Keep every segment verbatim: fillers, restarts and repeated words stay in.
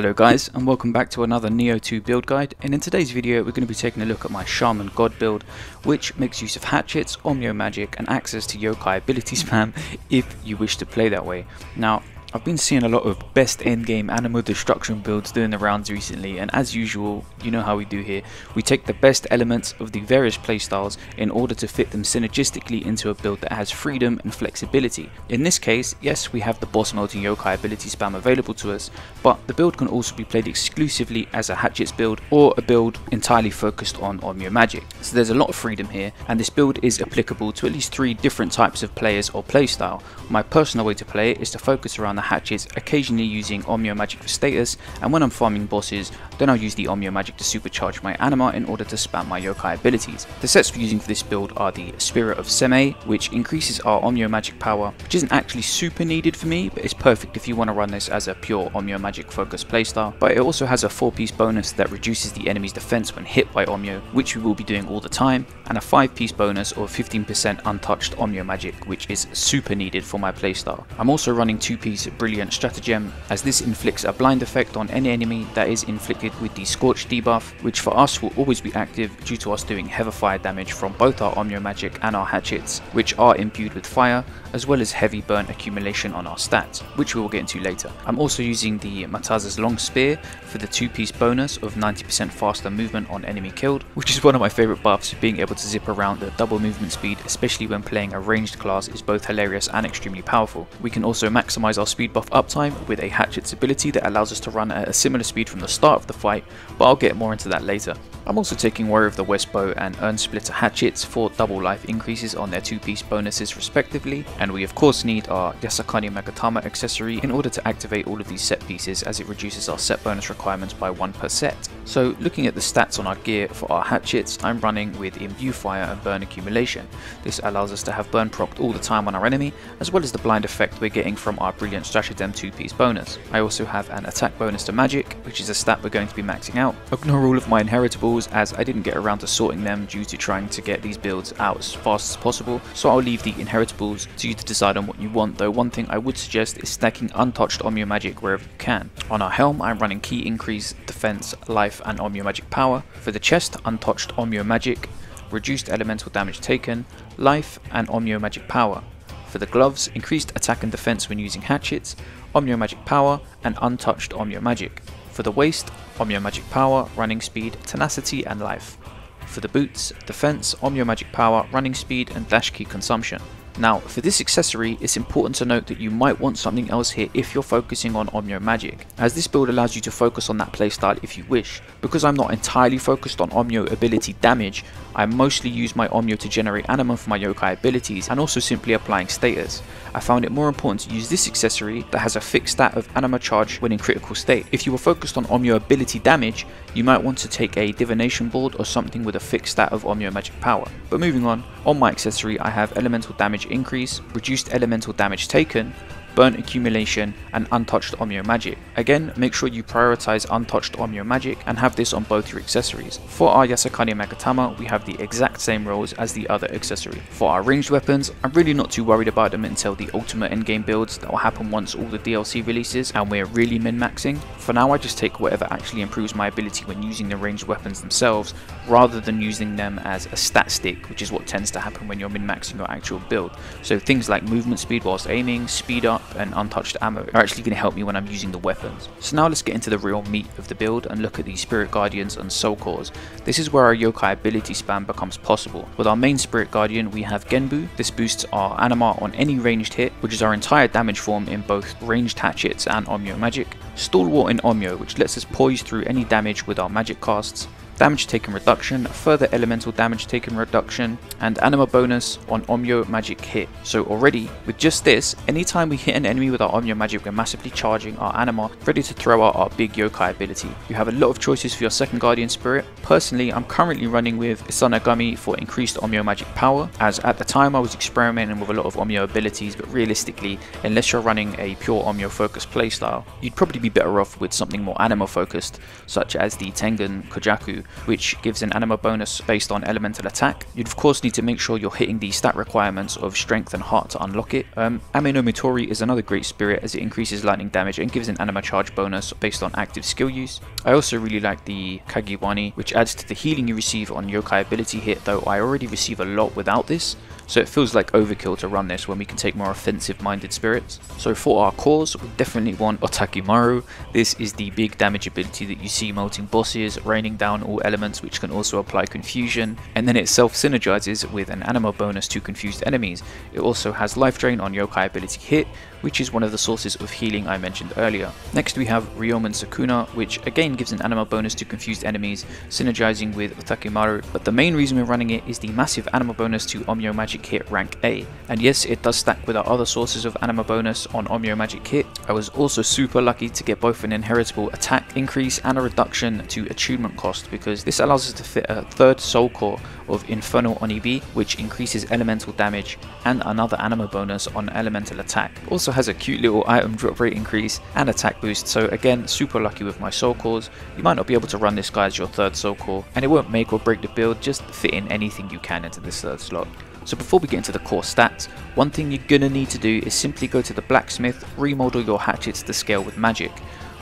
Hello guys, and welcome back to another Nioh two build guide, and in today's video we're going to be taking a look at my Shaman God build, which makes use of Hatchets, Onmyo magic and access to Yokai ability spam if you wish to play that way. Now, I've been seeing a lot of best endgame animal destruction builds doing the rounds recently, and as usual, you know how we do here, we take the best elements of the various playstyles in order to fit them synergistically into a build that has freedom and flexibility. In this case, yes, we have the boss melting yokai ability spam available to us, but the build can also be played exclusively as a Hatchets build or a build entirely focused on Onmyo magic. So there's a lot of freedom here, and this build is applicable to at least three different types of players or playstyle. My personal way to play it is to focus around the Hatchets, occasionally using Onmyo magic for status, and when I'm farming bosses then I'll use the Onmyo magic to supercharge my Anima in order to spam my yokai abilities. The sets we're using for this build are the Spirit of Seimei, which increases our Onmyo magic power, which isn't actually super needed for me, but it's perfect if you want to run this as a pure Onmyo magic focused playstyle. But it also has a four piece bonus that reduces the enemy's defense when hit by Onmyo, which we will be doing all the time, and a five piece bonus or fifteen percent untouched Onmyo magic, which is super needed for my playstyle. I'm also running two piece Brilliant Stratagem, as this inflicts a blind effect on any enemy that is inflicted with the Scorch debuff, which for us will always be active due to us doing heavy fire damage from both our Onmyo magic and our Hatchets, which are imbued with fire, as well as heavy burn accumulation on our stats, which we will get into later. I'm also using the Mataza's Long Spear for the two piece bonus of ninety percent faster movement on enemy killed, which is one of my favourite buffs. Being able to zip around at double movement speed, especially when playing a ranged class, is both hilarious and extremely powerful. We can also maximise our speed buff uptime with a Hatchet's ability that allows us to run at a similar speed from the start of the fight, but I'll get more into that later. I'm also taking Warrior of the West bow and Urn Splitter Hatchets for double life increases on their two piece bonuses respectively, and we of course need our Yasakani Magatama accessory in order to activate all of these set pieces, as it reduces our set bonus requirements by one per set. So looking at the stats on our gear for our Hatchets, I'm running with Imbue Fire and Burn Accumulation. This allows us to have burn procced all the time on our enemy, as well as the blind effect we're getting from our Brilliant Stratagem two piece bonus. I also have an attack bonus to magic, which is a stat we're going to be maxing out. Ignore all of my inheritables, as I didn't get around to sorting them due to trying to get these builds out as fast as possible, so I'll leave the inheritables to you to decide on what you want, though one thing I would suggest is stacking untouched Onmyo magic wherever you can. On our helm, I'm running key increase, defense, life and Onmyo magic power. For the chest, untouched Onmyo magic, reduced elemental damage taken, life and Onmyo magic power. For the gloves, increased attack and defense when using Hatchets, Onmyo magic power and untouched Onmyo magic. For the waist, Onmyo magic power, running speed, tenacity and life. For the boots, defense, Onmyo magic power, running speed and dash key consumption. Now for this accessory, it's important to note that you might want something else here if you're focusing on Onmyo magic, as this build allows you to focus on that playstyle if you wish. Because I'm not entirely focused on Onmyo ability damage, I mostly use my Onmyo to generate anima for my yokai abilities and also simply applying status. I found it more important to use this accessory that has a fixed stat of anima charge when in critical state. If you were focused on Onmyo ability damage, you might want to take a divination board or something with a fixed stat of Onmyo magic power. But moving on, on my accessory I have elemental damage increase, reduced elemental damage taken, burn accumulation and untouched Onmyo magic. Again, make sure you prioritize untouched Onmyo magic and have this on both your accessories. For our Yasakani Magatama, we have the exact same rules as the other accessory. For our ranged weapons, I'm really not too worried about them until the ultimate endgame builds that will happen once all the D L C releases and we're really min-maxing. For now I just take whatever actually improves my ability when using the ranged weapons themselves, rather than using them as a stat stick, which is what tends to happen when you're min-maxing your actual build. So things like movement speed whilst aiming, speed up and untouched ammo are actually going to help me when I'm using the weapons. So now let's get into the real meat of the build and look at the Spirit Guardians and Soul Cores. This is where our yokai ability spam becomes possible. With our main Spirit Guardian we have Genbu. This boosts our anima on any ranged hit, which is our entire damage form in both ranged Hatchets and Onmyo magic. Stalwart in Onmyo, which lets us poise through any damage with our magic casts. Damage taken reduction, further elemental damage taken reduction, and anima bonus on Onmyo magic hit. So already, with just this, anytime we hit an enemy with our Onmyo magic, we're massively charging our anima, ready to throw out our big yokai ability. You have a lot of choices for your second Guardian Spirit. Personally, I'm currently running with Isanagami for increased Onmyo magic power, as at the time I was experimenting with a lot of Onmyo abilities, but realistically, unless you're running a pure Onmyo focused playstyle, you'd probably be better off with something more anima focused, such as the Tengen Kojaku, which gives an anima bonus based on elemental attack. You'd of course need to make sure you're hitting the stat requirements of strength and heart to unlock it. Um, Ame no Mitori is another great spirit as it increases lightning damage and gives an anima charge bonus based on active skill use. I also really like the Kagiwani, which adds to the healing you receive on yokai ability hit, though I already receive a lot without this, so it feels like overkill to run this when we can take more offensive minded spirits. So for our cores, we definitely want Otakemaru. This is the big damage ability that you see melting bosses, raining down all elements, which can also apply confusion, and then it self synergizes with an anima bonus to confused enemies. It also has life drain on yokai ability hit, which is one of the sources of healing I mentioned earlier. Next we have Ryomen Sakuna, which again gives an anima bonus to confused enemies, synergizing with Otakemaru, but the main reason we're running it is the massive anima bonus to Onmyo magic hit rank A. And yes, it does stack with our other sources of anima bonus on Onmyo magic hit. I was also super lucky to get both an inheritable attack increase and a reduction to attunement cost, because this allows us to fit a third soul core of Infernal Onibi, which increases elemental damage, and another anima bonus on elemental attack. Also has a cute little item drop rate increase and attack boost, so again super lucky with my soul cores. You might not be able to run this guy as your third soul core, and it won't make or break the build, just fit in anything you can into this third slot. So before we get into the core stats, one thing you're gonna need to do is simply go to the blacksmith, remodel your hatchets to scale with magic.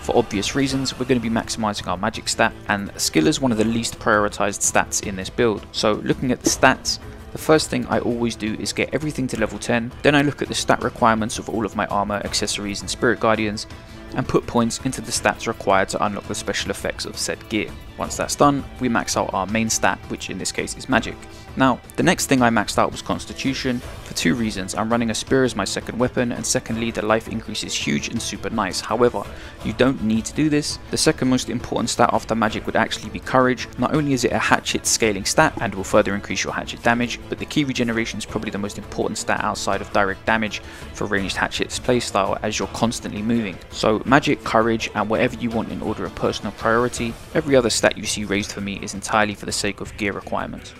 For obvious reasons, we're going to be maximizing our magic stat, and skill is one of the least prioritized stats in this build. So looking at the stats, the first thing I always do is get everything to level ten, then I look at the stat requirements of all of my armor, accessories and spirit guardians, and put points into the stats required to unlock the special effects of said gear. Once that's done, we max out our main stat, which in this case is magic. Now, the next thing I maxed out was Constitution, for two reasons. I'm running a spear as my second weapon, and secondly, the life increase is huge and super nice. However, you don't need to do this. The second most important stat after magic would actually be Courage. Not only is it a hatchet scaling stat and will further increase your hatchet damage, but the key regeneration is probably the most important stat outside of direct damage for ranged hatchets playstyle, as you're constantly moving. So magic, courage, and whatever you want in order of personal priority. Every other stat you see raised for me is entirely for the sake of gear requirements.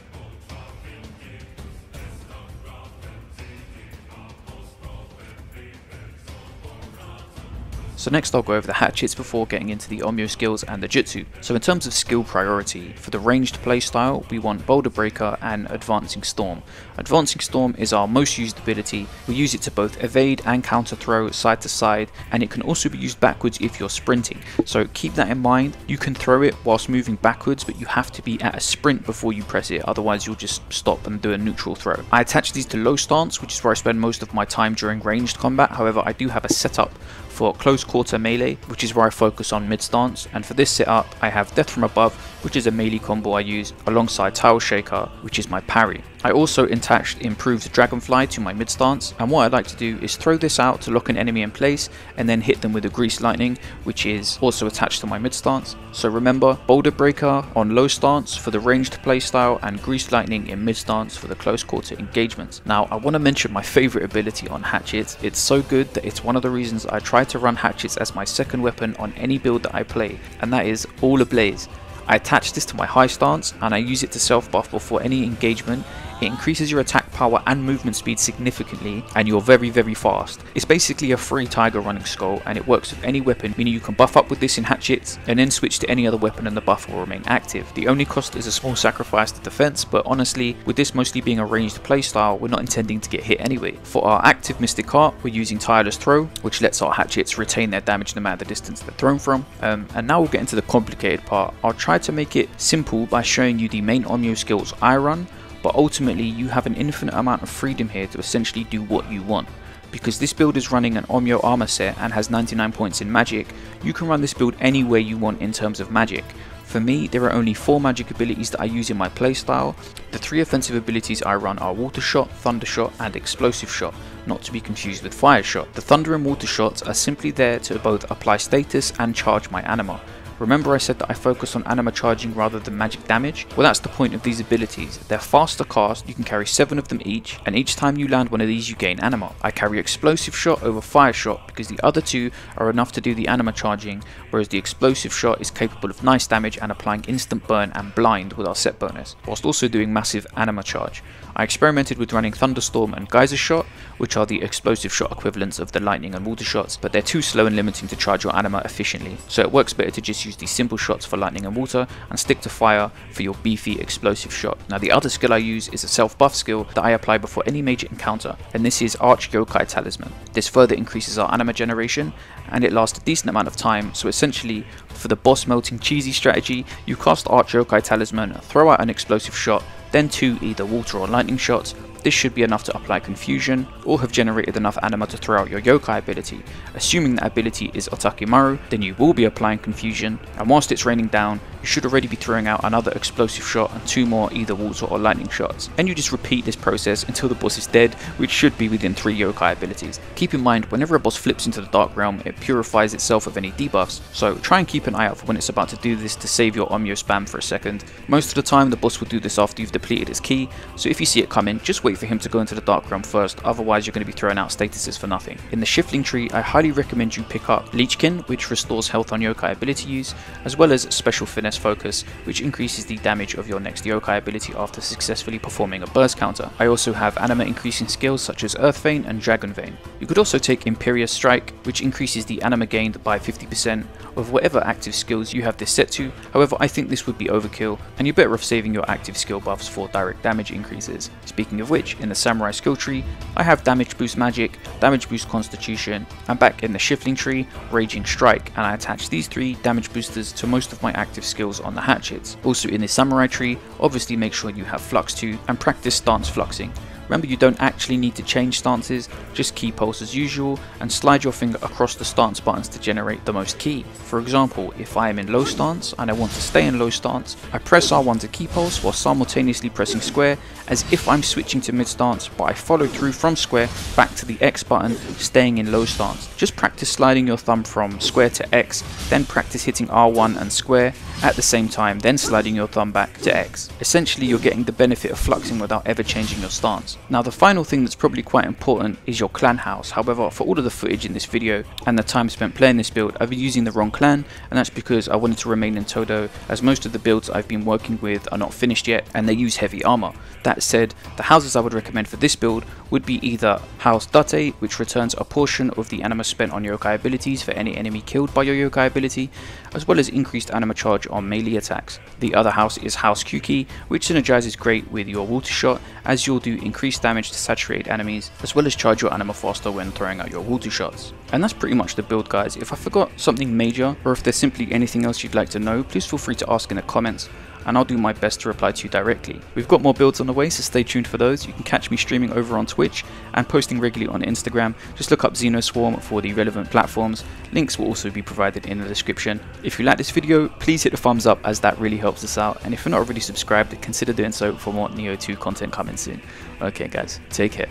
So next I'll go over the hatchets before getting into the Onmyo skills and the jutsu. So in terms of skill priority, for the ranged playstyle we want Boulder Breaker and Advancing Storm. Advancing Storm is our most used ability. We use it to both evade and counter throw side to side, and it can also be used backwards if you're sprinting. So keep that in mind. You can throw it whilst moving backwards, but you have to be at a sprint before you press it, otherwise you'll just stop and do a neutral throw. I attach these to low stance, which is where I spend most of my time during ranged combat. However, I do have a setup for close quarter melee, which is where I focus on mid stance, and for this setup I have Death from Above, which is a melee combo I use alongside Tile Shaker, which is my parry. I also attached Improved Dragonfly to my mid stance, and what I like to do is throw this out to lock an enemy in place and then hit them with a Grease Lightning, which is also attached to my mid stance. So remember, Boulder Breaker on low stance for the ranged playstyle and Grease Lightning in mid stance for the close quarter engagements. Now I want to mention my favorite ability on hatchets. It's so good that it's one of the reasons I try to run hatchets as my second weapon on any build that I play, and that is All Ablaze. I attach this to my high stance and I use it to self buff before any engagement. It increases your attack power and movement speed significantly, and you're very very fast. It's basically a free tiger running skull, and it works with any weapon, meaning you can buff up with this in hatchets and then switch to any other weapon and the buff will remain active. The only cost is a small sacrifice to defense, but honestly with this mostly being a ranged playstyle, we're not intending to get hit anyway. For our active mystic art, we're using Tireless Throw, which lets our hatchets retain their damage no matter the distance they're thrown from. Um, and now we'll get into the complicated part. I'll try to make it simple by showing you the main Onmyo skills I run, but ultimately you have an infinite amount of freedom here to essentially do what you want. Because this build is running an Onmyo armor set and has ninety-nine points in magic, you can run this build any way you want in terms of magic. For me, there are only four magic abilities that I use in my playstyle. The three offensive abilities I run are Water Shot, Thunder Shot and Explosive Shot, not to be confused with Fire Shot. The Thunder and Water Shots are simply there to both apply status and charge my anima. Remember I said that I focus on anima charging rather than magic damage? Well, that's the point of these abilities. They're faster cast, you can carry seven of them each, and each time you land one of these you gain anima. I carry Explosive Shot over Fire Shot because the other two are enough to do the anima charging, whereas the Explosive Shot is capable of nice damage and applying instant burn and blind with our set bonus, whilst also doing massive anima charge. I experimented with running Thunderstorm and Geyser Shot, which are the Explosive Shot equivalents of the Lightning and Water Shots, but they're too slow and limiting to charge your Anima efficiently, so it works better to just use these simple shots for Lightning and Water and stick to Fire for your beefy Explosive Shot. Now the other skill I use is a self-buff skill that I apply before any major encounter, and this is Arch Yokai Talisman. This further increases our Anima generation, and it lasts a decent amount of time, so essentially for the boss melting cheesy strategy, you cast Arch Yokai Talisman, throw out an Explosive Shot, then two either Water or Lightning Shots. This should be enough to apply Confusion, or have generated enough Anima to throw out your Yokai ability. Assuming that ability is Otakemaru, then you will be applying Confusion, and whilst it's raining down, you should already be throwing out another Explosive Shot and two more either Water or Lightning Shots. And you just repeat this process until the boss is dead, which should be within three Yokai abilities. Keep in mind, whenever a boss flips into the Dark Realm, it purifies itself of any debuffs, so try and keep an eye out for when it's about to do this to save your Onmyo spam for a second. Most of the time, the boss will do this after you've depleted its key, so if you see it coming, just wait Wait for him to go into the Dark Realm first, otherwise you're going to be throwing out statuses for nothing. In the Shifting tree, I highly recommend you pick up Leechkin, which restores health on Yokai ability use, as well as Special Finesse Focus, which increases the damage of your next Yokai ability after successfully performing a burst counter. I also have Anima increasing skills such as Earth Vein and Dragon Vein. You could also take Imperious Strike, which increases the Anima gained by fifty percent of whatever active skills you have this set to. However, I think this would be overkill, and you're better off saving your active skill buffs for direct damage increases. Speaking of which, in the Samurai skill tree, I have Damage Boost Magic, Damage Boost Constitution, and back in the Shifting tree, Raging Strike, and I attach these three damage boosters to most of my active skills on the Hatchets. Also in the Samurai tree, obviously make sure you have Flux two and practice stance fluxing. Remember, you don't actually need to change stances, just key pulse as usual and slide your finger across the stance buttons to generate the most key. For example, if I am in low stance and I want to stay in low stance, I press R one to key pulse while simultaneously pressing square as if I'm switching to mid stance, but I follow through from square back to the X button, staying in low stance. Just practice sliding your thumb from square to X, then practice hitting R one and square at the same time, then sliding your thumb back to X. Essentially, you're getting the benefit of fluxing without ever changing your stance. Now the final thing that's probably quite important is your clan house. However, for all of the footage in this video and the time spent playing this build, I've been using the wrong clan, and that's because I wanted to remain in Todo as most of the builds I've been working with are not finished yet and they use heavy armor. That said, the houses I would recommend for this build would be either House Date, which returns a portion of the Anima spent on Yokai abilities for any enemy killed by your Yokai ability, as well as increased Anima charge on melee attacks. The other house is House Kyuki, which synergizes great with your Water Shot, as you'll do increased damage to saturated enemies, as well as charge your Anima faster when throwing out your Water Shots. And that's pretty much the build, guys. If I forgot something major, or if there's simply anything else you'd like to know, please feel free to ask in the comments, and I'll do my best to reply to you directly. We've got more builds on the way, so stay tuned for those. You can catch me streaming over on Twitch and posting regularly on Instagram. Just look up Xenoswarm for the relevant platforms. Links will also be provided in the description. If you like this video, please hit the thumbs up as that really helps us out. And if you're not already subscribed, consider doing so for more Nioh two content coming soon. Okay guys, take care.